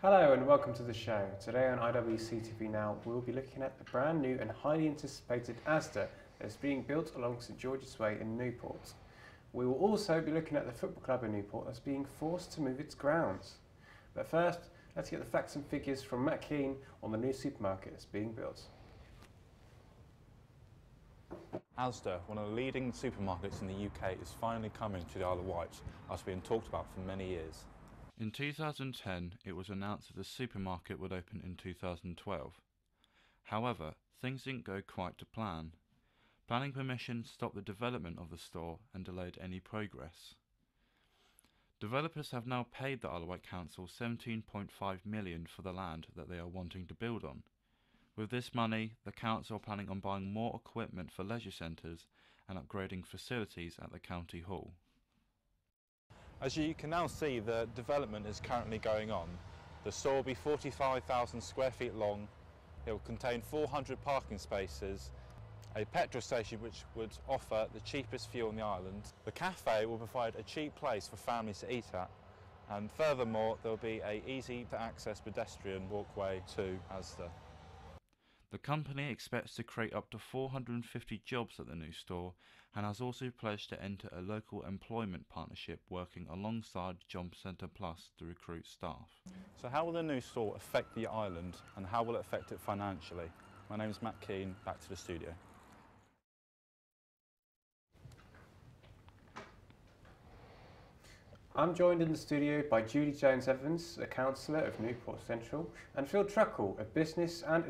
Hello and welcome to the show. Today on IWC TV Now, we'll be looking at the brand new and highly anticipated Asda that is being built along St George's Way in Newport. We will also be looking at the football club in Newport that's being forced to move its grounds. But first, let's get the facts and figures from Matt Keane on the new supermarket that's being built. Asda, one of the leading supermarkets in the UK, is finally coming to the Isle of Wight after being talked about for many years. In 2010, it was announced that the supermarket would open in 2012. However, things didn't go quite to plan. Planning permission stopped the development of the store and delayed any progress. Developers have now paid the Isle of Wight Council £17.5 million for the land that they are wanting to build on. With this money, the council are planning on buying more equipment for leisure centres and upgrading facilities at the county hall. As you can now see, the development is currently going on. The store will be 45,000 square feet long. It will contain 400 parking spaces, a petrol station which would offer the cheapest fuel on the island. The cafe will provide a cheap place for families to eat at, and furthermore there will be an easy to access pedestrian walkway to Asda. The company expects to create up to 450 jobs at the new store and has also pledged to enter a local employment partnership working alongside Job Centre Plus to recruit staff. So how will the new store affect the island and how will it affect it financially? My name is Matt Keane, back to the studio. I'm joined in the studio by Julia Jones-Evans, a councillor of Newport Central, and Phil Truckle, a business and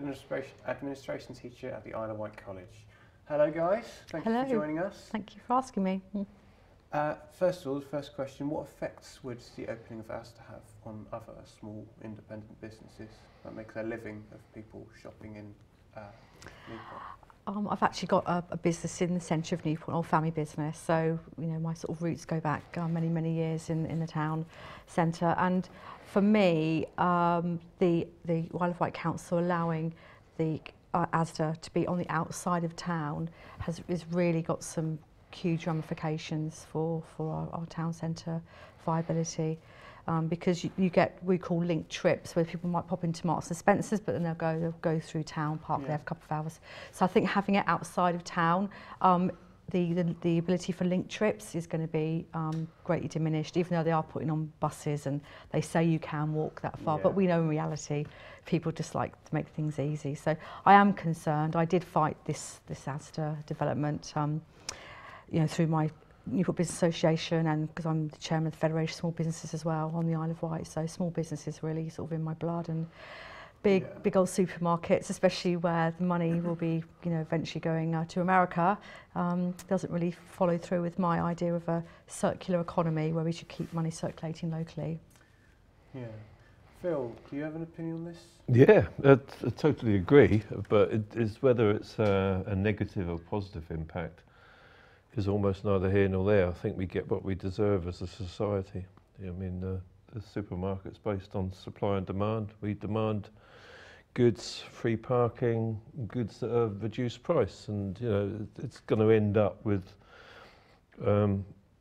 administration teacher at the Isle of Wight College. Hello guys, thank you for joining us. Thank you for asking me. First of all, the first question, what effects would the opening of Asda have on other small independent businesses that make their living of people shopping in Newport? I've actually got a business in the centre of Newport, an old family business, so you know my sort of roots go back many, many years in the town centre. And for me, the Isle of Wight Council allowing the Asda to be on the outside of town has really got some huge ramifications for our town centre viability. Because you get what we call linked trips where people might pop into Marks and Spencers, but then they'll go through town, park there for a couple of hours. So I think having it outside of town, the ability for linked trips is going to be greatly diminished, even though they are putting on buses and they say you can walk that far, but we know in reality people just like to make things easy. So I am concerned. I did fight this Asda development, you know, through my Newport Business Association, and because I'm the chairman of the Federation of Small Businesses as well on the Isle of Wight, so small businesses really sort of in my blood, and big old supermarkets, especially where the money will be, you know, eventually going to America, doesn't really follow through with my idea of a circular economy where we should keep money circulating locally. Yeah. Phil, do you have an opinion on this? Yeah, I totally agree, but it's whether it's a negative or positive impact is almost neither here nor there. I think we get what we deserve as a society. I mean, the supermarket's based on supply and demand. We demand goods, free parking, goods that are reduced price, and you know it's going to end up with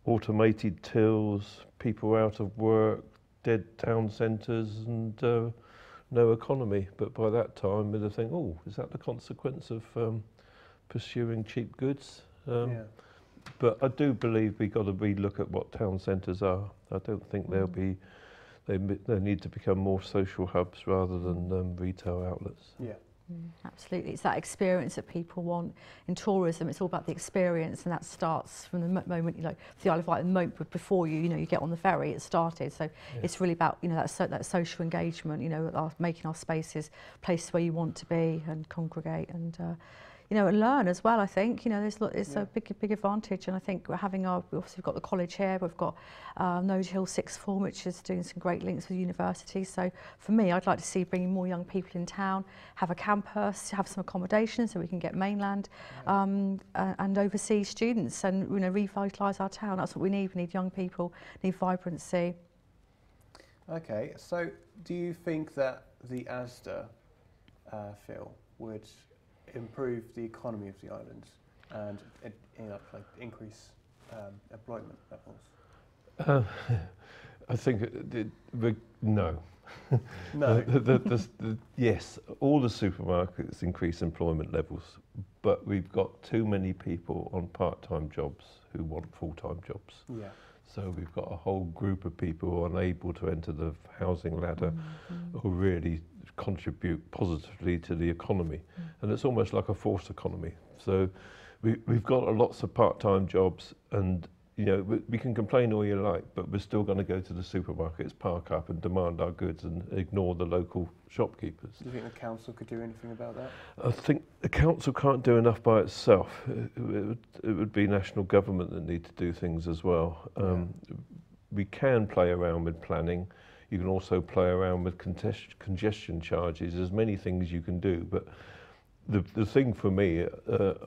automated tills, people out of work, dead town centres, and no economy. But by that time, they'll think, oh, is that the consequence of pursuing cheap goods? But I do believe we've got to relook at what town centres are. I don't think they need to become more social hubs rather than retail outlets. Yeah. Absolutely, it's that experience that people want. In tourism, it's all about the experience, and that starts from the moment, you know, for the Isle of Wight, the moment before you, you know, you get on the ferry, it started. So it's really about, you know, that social engagement, you know, making our spaces places where you want to be and congregate and you know, and learn as well. I think, you know, there's a big advantage, and I think we're having obviously we've got the college here, we've got Node Hill 6th Form, which is doing some great links with universities. So for me, I'd like to see bringing more young people in town, have a campus, have some accommodation so we can get mainland and overseas students, and you know, revitalise our town. That's what we need. We need young people, need vibrancy. Okay, so do you think that the Asda, Phil, would improve the economy of the island and increase employment levels? I think no. No. Yes, all the supermarkets increase employment levels, but we've got too many people on part-time jobs who want full-time jobs. Yeah. So we've got a whole group of people who are unable to enter the housing ladder, mm-hmm. who really contribute positively to the economy. Mm-hmm. And it's almost like a forced economy. So we've got lots of part-time jobs, and you know, we can complain all you like, but we're still going to go to the supermarkets, park up and demand our goods and ignore the local shopkeepers. Do you think the council could do anything about that? I think the council can't do enough by itself. It would be national government that need to do things as well. We can play around with planning. You can also play around with congestion charges. There's many things you can do, but the thing for me,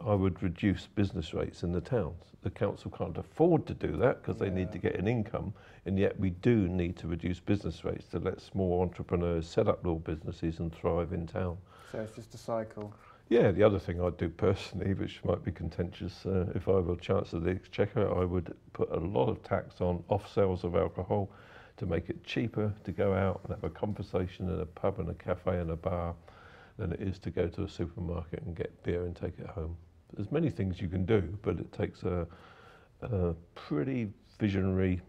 I would reduce business rates in the towns. The council can't afford to do that because they need to get an income, and yet we do need to reduce business rates to let small entrepreneurs set up little businesses and thrive in town. So it's just a cycle. Yeah, the other thing I'd do personally, which might be contentious, if I were Chancellor of the Exchequer, I would put a lot of tax on off-sales of alcohol to make it cheaper to go out and have a conversation in a pub and a cafe and a bar than it is to go to a supermarket and get beer and take it home. There's many things you can do, but it takes a pretty visionary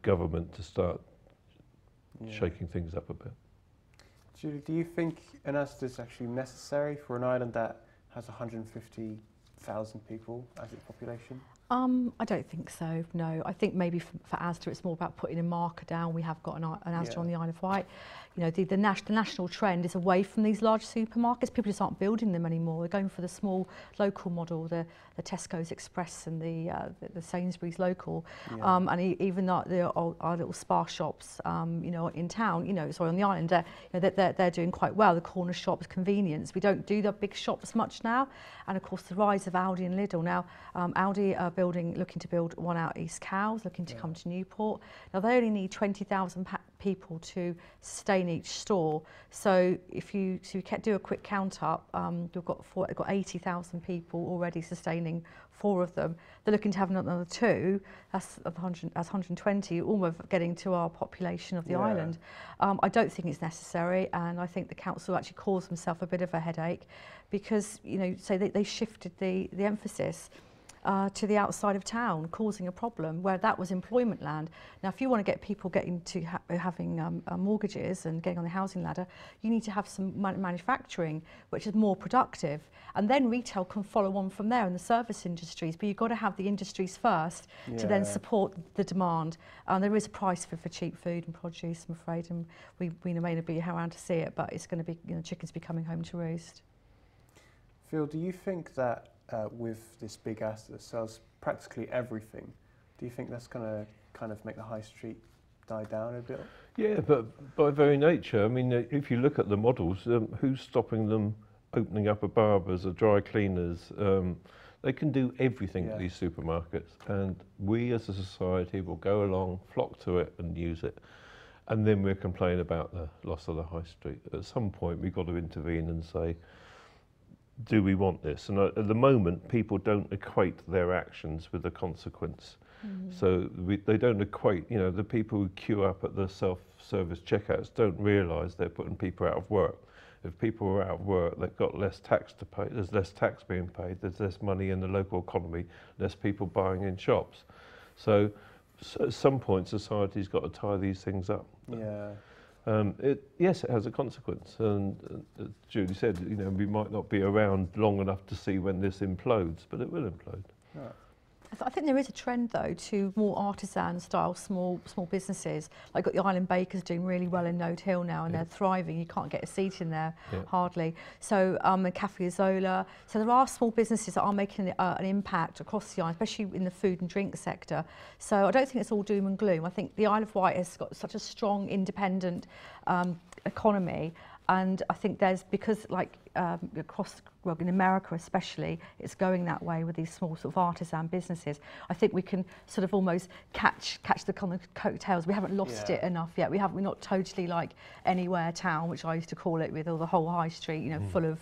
government to start shaking things up a bit. Julie, do you think an Asda is actually necessary for an island that has 150,000 people as its population? I don't think so, no. I think maybe for Asda it's more about putting a marker down. We have got an Asda on the Isle of Wight. You know, the national trend is away from these large supermarkets. People just aren't building them anymore. They're going for the small local model, the Tesco's Express and the Sainsbury's local. Yeah. And even our little spa shops, you know, in town, you know, sorry, on the island, you know, they're doing quite well. The corner shops, convenience. We don't do the big shops much now. And of course, the rise of Aldi and Lidl. Now, Aldi are looking to build one out East Cowes, looking to come to Newport. Now they only need 20,000 people to sustain each store. So if you do a quick count up, you've got 80,000 people already sustaining 4 of them. They're looking to have another 2. That's 120, almost getting to our population of the island. I don't think it's necessary, and I think the council actually caused themselves a bit of a headache because, you know, so they shifted the emphasis to the outside of town, causing a problem where that was employment land. Now, if you want to get people getting to having mortgages and getting on the housing ladder, you need to have some manufacturing, which is more productive. And then retail can follow on from there in the service industries, but you've got to have the industries first to then support the demand. And there is a price for cheap food and produce, I'm afraid, and we may not be around to see it, but it's going to be, you know, chickens be coming home to roost. Phil, do you think that with this big Asda that sells practically everything, do you think that's going to kind of make the high street die down a bit? Yeah, but by very nature, I mean, if you look at the models, who's stopping them opening up a barber's, a dry cleaner's? They can do everything at these supermarkets, and we as a society will go along, flock to it and use it. And then we'll complain about the loss of the high street. At some point, we've got to intervene and say, do we want this? And at the moment, people don't equate their actions with the consequence. Mm. So they don't equate, you know, the people who queue up at the self-service checkouts don't realise they're putting people out of work. If people are out of work, they've got less tax to pay, there's less tax being paid, there's less money in the local economy, less people buying in shops. So at some point, society's got to tie these things up. Yeah. Yes, it has a consequence, and as Julie said, you know, we might not be around long enough to see when this implodes, but it will implode. Yeah. I think there is a trend though to more artisan-style small businesses. Like got the Island Bakers doing really well in Node Hill now, and they're thriving. You can't get a seat in there hardly. So and Cafe Zola. So there are small businesses that are making an impact across the island, especially in the food and drink sector. So I don't think it's all doom and gloom. I think the Isle of Wight has got such a strong independent economy. And I think there's, because like across, well, in America especially, it's going that way with these small sort of artisan businesses. I think we can sort of almost catch the kind of coattails. We haven't lost it enough yet. We're not totally like anywhere town, which I used to call it, with all the whole high street, you know, full of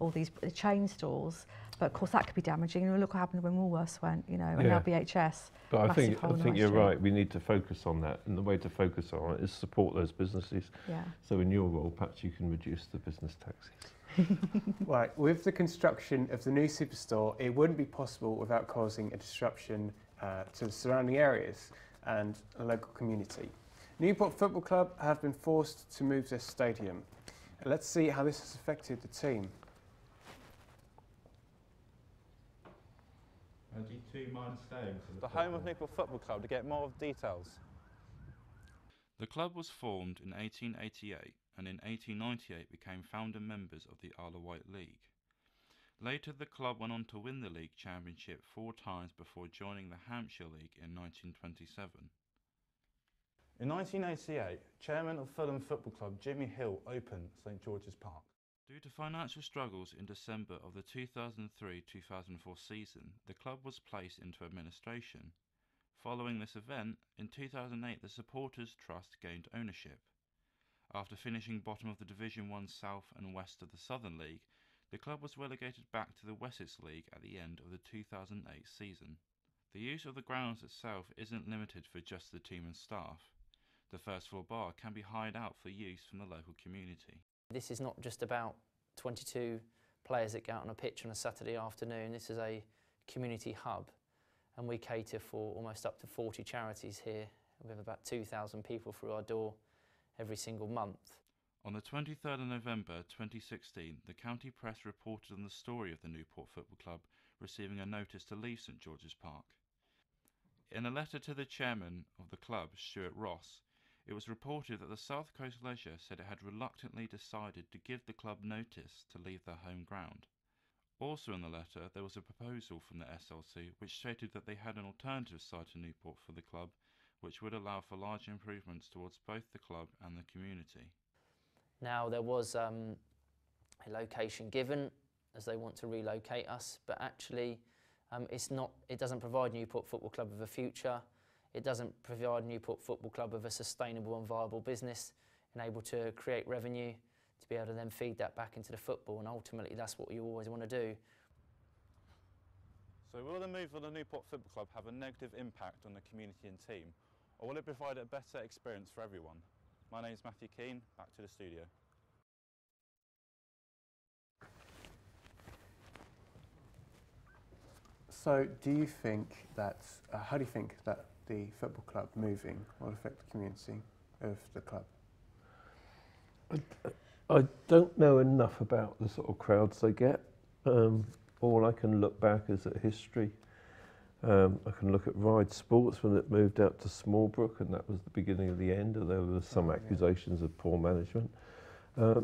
all these chain stores. But of course that could be damaging. You know, look what happened when Woolworths went, you know, and LBHS. But I think you're right. We need to focus on that, and the way to focus on it is support those businesses. Yeah. So in your role, perhaps you can reduce the business taxes. Right. With the construction of the new superstore, it wouldn't be possible without causing a disruption to the surrounding areas and a local community. Newport Football Club have been forced to move their stadium. Let's see how this has affected the team. Do you two mind staying for the home of Newport Football Club to get more details? The club was formed in 1888 and in 1898 became founder members of the Isle of Wight League. Later the club went on to win the league championship 4 times before joining the Hampshire League in 1927. In 1988, chairman of Fulham Football Club Jimmy Hill opened St George's Park. Due to financial struggles in December of the 2003-2004 season, the club was placed into administration. Following this event, in 2008 the Supporters Trust gained ownership. After finishing bottom of the Division 1 South and West of the Southern League, the club was relegated back to the Wessex League at the end of the 2008 season. The use of the grounds itself isn't limited for just the team and staff. The first floor bar can be hired out for use from the local community. This is not just about 22 players that go out on a pitch on a Saturday afternoon. This is a community hub, and we cater for almost up to 40 charities here. We have about 2,000 people through our door every single month. On the 23rd of November 2016, the county press reported on the story of the Newport Football Club receiving a notice to leave St George's Park. In a letter to the chairman of the club, Stuart Ross, it was reported that the South Coast Leisure said it had reluctantly decided to give the club notice to leave their home ground. Also in the letter, there was a proposal from the SLC which stated that they had an alternative site in Newport for the club, which would allow for large improvements towards both the club and the community. Now there was a location given as they want to relocate us, but actually it doesn't provide Newport Football Club with a future. It doesn't provide Newport Football Club with a sustainable and viable business and able to create revenue to be able to then feed that back into the football, and ultimately that's what you always want to do. So will the move of the Newport Football Club have a negative impact on the community and team, or will it provide a better experience for everyone? My name's Matthew Keane, back to the studio. So do you think that, how do you think that the football club moving will affect the community of the club? I don't know enough about the sort of crowds they get. All I can look back is at history. I can look at Ride Sports when it moved out to Smallbrook, and that was the beginning of the end, and there were some accusations of poor management. I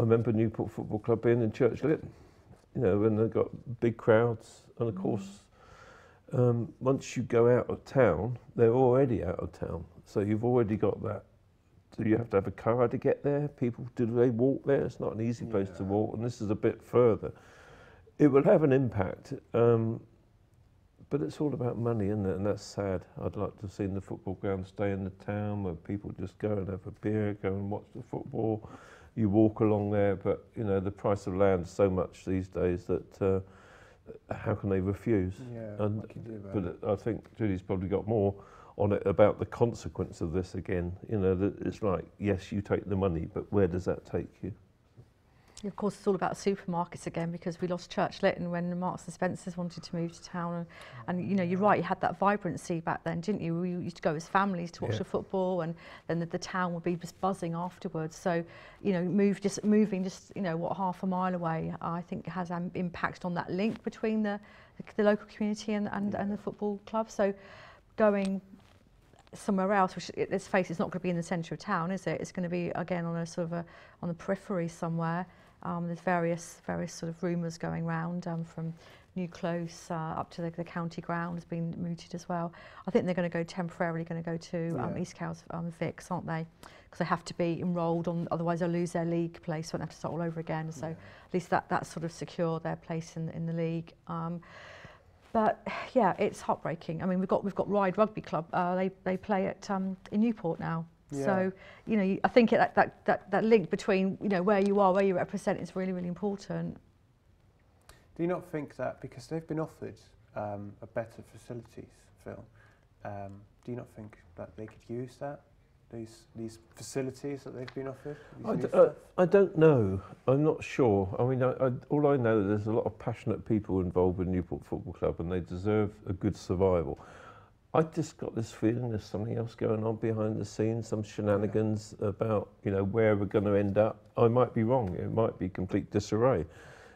remember Newport Football Club being in Church Litten, you know, when they got big crowds, and of course, once you go out of town, they're already out of town, so you've already got that. Do you have to have a car to get there? People, do they walk there? It's not an easy place to walk, and this is a bit further. It will have an impact, but it's all about money, isn't it? And that's sad. I'd like to have seen the football ground stay in the town, where people just go and have a beer, go and watch the football. You walk along there, but you know the price of land is so much these days that how can they refuse? Yeah, and I think Judy's probably got more on it about the consequence of this again. You know, that it's like, yes, you take the money, but where does that take you? Of course, it's all about supermarkets again, because we lost Church Litten when Marks and Spencers wanted to move to town. And you know, you're right, you had that vibrancy back then, didn't you? We used to go as families to watch the football, and then the town would be just buzzing afterwards. So, you know, moving just, you know, what, half a mile away, I think has an impact on that link between the local community and the football club. So going somewhere else, which, let's face it, it's not going to be in the centre of town, is it? It's going to be, again, on a sort of on the periphery somewhere. There's various sort of rumours going round, from New Close up to the county ground has been mooted as well. I think they're going to go temporarily to East Cowes Vics, aren't they? Because they have to be enrolled on, otherwise they'll lose their league place, so they have to start all over again. So at least that's sort of secure their place in the league. But yeah, it's heartbreaking. I mean, we've got Ride Rugby Club. They play at in Newport now. Yeah. So, you know, I think that link between, you know, where you are, where you represent is really, really important. Do you not think that, because they've been offered better facilities, Phil, do you not think that they could use that, these facilities that they've been offered? I don't know. I'm not sure. I mean, all I know is there's a lot of passionate people involved with Newport Football Club and they deserve a good survival. I just got this feeling there's something else going on behind the scenes, some shenanigans about, you know, where we're going to end up. I might be wrong. It might be complete disarray.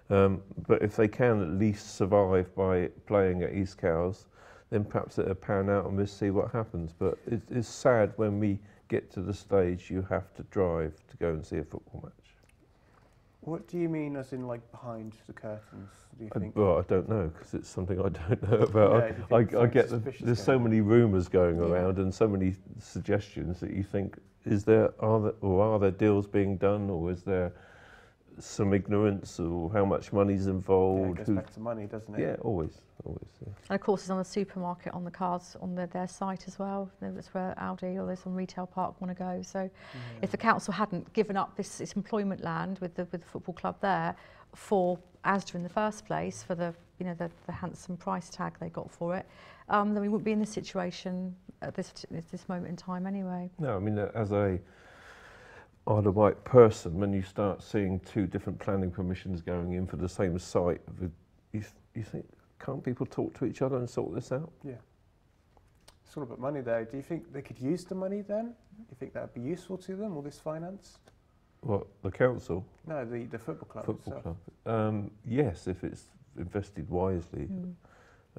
But if they can at least survive by playing at East Cowes, then perhaps it'll pan out and we'll see what happens. But it's sad when we get to the stage you have to drive to go and see a football match. What do you mean, as in, like, behind the curtains, do you think? Well, I don't know, because it's something I don't know about. Yeah, I get there's so many rumours going around and so many suggestions that you think, are there deals being done, or is there some ignorance, or how much money's involved? Yeah, it goes back to money, doesn't it? Yeah, always. Yeah. And of course, it's on the supermarket on the cards on their site as well. That's where Aldi or this on Retail Park want to go. So, if the council hadn't given up this employment land with the football club there for Asda in the first place, for the handsome price tag they got for it, then we wouldn't be in this situation at this moment in time anyway. No, I mean, as a Isle of Wight person, when you start seeing two different planning permissions going in for the same site, you think, can't people talk to each other and sort this out? Yeah. It's all about money, though. Do you think they could use the money then? Do you think that would be useful to them, all this finance? What, the council? No, the football club. Football club. Yes, if it's invested wisely.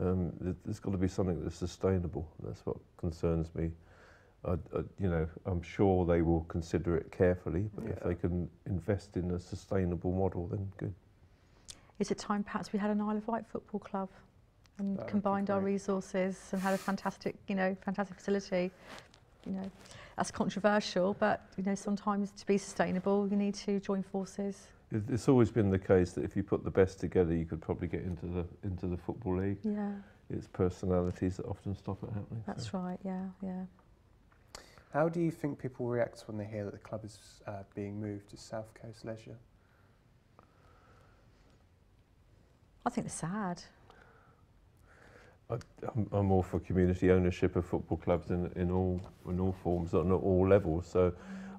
Mm. There's got to be something that's sustainable. That's what concerns me. You know, I'm sure they will consider it carefully, but if they can invest in a sustainable model, then good. Is it time, perhaps, we had an Isle of Wight football club and combined our resources and had a fantastic, fantastic facility? You know, that's controversial, but you know, sometimes to be sustainable, you need to join forces. It's always been the case that if you put the best together, you could probably get into the football league. Yeah, it's personalities that often stop it happening. That's right. Yeah. How do you think people react when they hear that the club is being moved to South Coast Leisure? I think they're sad. I'm all for community ownership of football clubs in all forms, on all levels. So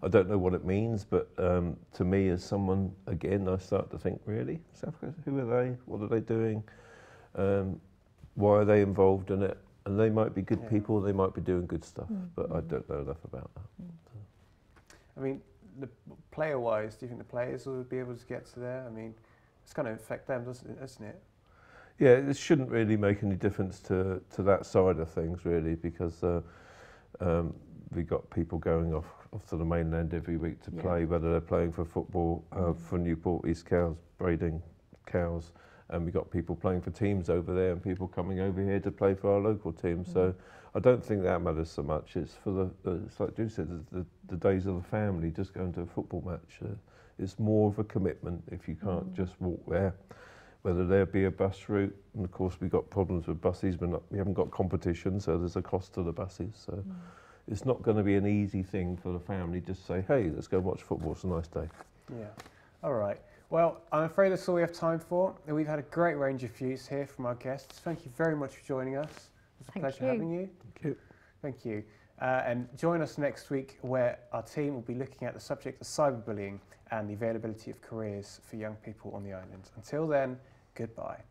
I don't know what it means, but to me, as someone, again, I start to think, really, South Coast, who are they? What are they doing? Why are they involved in it? And they might be good people, they might be doing good stuff, but I don't know enough about that. I mean, player-wise, do you think the players will be able to get to there? I mean, it's going to affect them, doesn't it? Yeah, it shouldn't really make any difference to that side of things, really, because we've got people going off to the mainland every week to play, whether they're playing for football, for Newport, East Cowes, Brading, Cowes, and we've got people playing for teams over there and people coming over here to play for our local teams. So I don't think that matters so much. It's for it's like Jude said, the days of the family, just going to a football match. It's more of a commitment if you can't just walk there, whether there be a bus route. And of course, we've got problems with buses. We haven't got competition, so there's a cost to the buses. So it's not going to be an easy thing for the family just to say, hey, let's go watch football. It's a nice day. Yeah, all right. Well, I'm afraid that's all we have time for. We've had a great range of views here from our guests. Thank you very much for joining us. It's a pleasure having you. Thank you. Thank you. And join us next week, where our team will be looking at the subject of cyberbullying and the availability of careers for young people on the island. Until then, goodbye.